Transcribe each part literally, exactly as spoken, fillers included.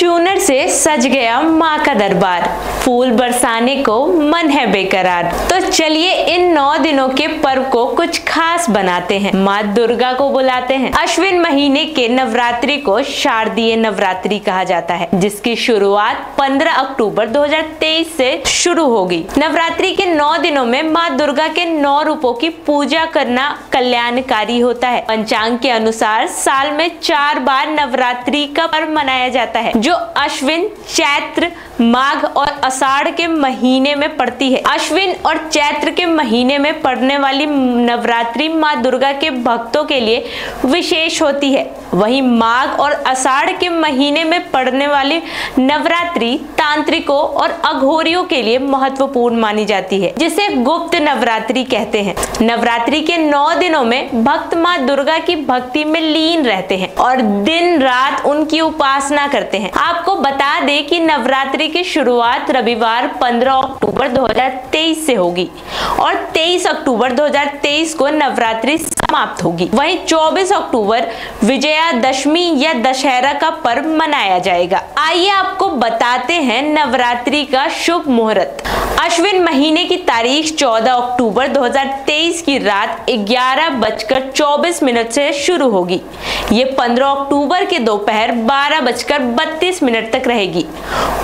चूनर से सज गया माँ का दरबार, फूल बरसाने को मन है बेकरार। तो चलिए इन नौ दिनों के पर्व को कुछ खास बनाते हैं, माँ दुर्गा को बुलाते हैं। अश्विन महीने के नवरात्रि को शारदीय नवरात्रि कहा जाता है, जिसकी शुरुआत पंद्रह अक्टूबर दो हजार तेईस से शुरू होगी। नवरात्रि के नौ दिनों में माँ दुर्गा के नौ रूपों की पूजा करना कल्याणकारी होता है। पंचांग के अनुसार साल में चार बार नवरात्रि का पर्व मनाया जाता है, जो अश्विन, चैत्र, माघ और आषाढ़ के महीने में पड़ती है। अश्विन और चैत्र के महीने में पड़ने वाली नवरात्रि माँ दुर्गा के भक्तों के लिए विशेष होती है। वहीं माघ और आषाढ़ के महीने में पड़ने वाली नवरात्रि तांत्रिकों और अघोरियों के लिए महत्वपूर्ण मानी जाती है, जिसे गुप्त नवरात्रि कहते हैं। नवरात्रि के नौ दिनों में भक्त माँ दुर्गा की भक्ति में लीन रहते हैं और दिन रात उनकी उपासना करते हैं। आपको बता दें कि नवरात्रि की शुरुआत रविवार पंद्रह अक्टूबर दो हजार तेईस से होगी और तेईस अक्टूबर दो हजार तेईस को नवरात्रि समाप्त होगी। वहीं चौबीस अक्टूबर विजयादशमी या दशहरा का पर्व मनाया जाएगा। आइए आपको बताते हैं नवरात्रि का शुभ मुहूर्त। अश्विन महीने की तारीख चौदह अक्टूबर दो हजार तेईस की रात ग्यारह बजकर चौबीस मिनट से शुरू होगी। ये पंद्रह अक्टूबर के दोपहर बारह बजकर बत्तीस मिनट तक रहेगी।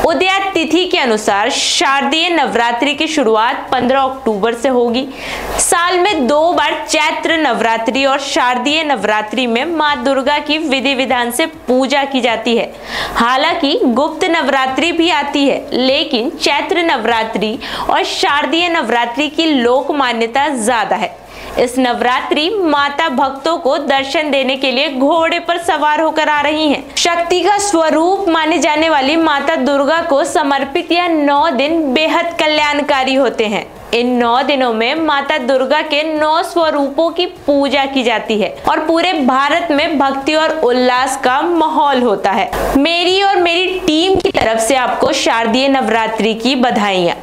उदया तिथि के अनुसार शारदीय नवरात्रि की शुरुआत पंद्रह अक्टूबर से होगी। साल में दो बार चैत्र नवरात्रि और शारदीय नवरात्रि में माँ दुर्गा की विधि विधान से पूजा की जाती है। हालांकि गुप्त नवरात्रि भी आती है, लेकिन चैत्र नवरात्रि और शारदीय नवरात्रि की लोक मान्यता ज्यादा है। इस नवरात्रि माता भक्तों को दर्शन देने के लिए घोड़े पर सवार होकर आ रही हैं। शक्ति का स्वरूप माने जाने वाली माता दुर्गा को समर्पित यह नौ दिन बेहद कल्याणकारी होते हैं। इन नौ दिनों में माता दुर्गा के नौ स्वरूपों की पूजा की जाती है और पूरे भारत में भक्ति और उल्लास का माहौल होता है। मेरी और मेरी टीम की तरफ से आपको शारदीय नवरात्रि की बधाइयाँ।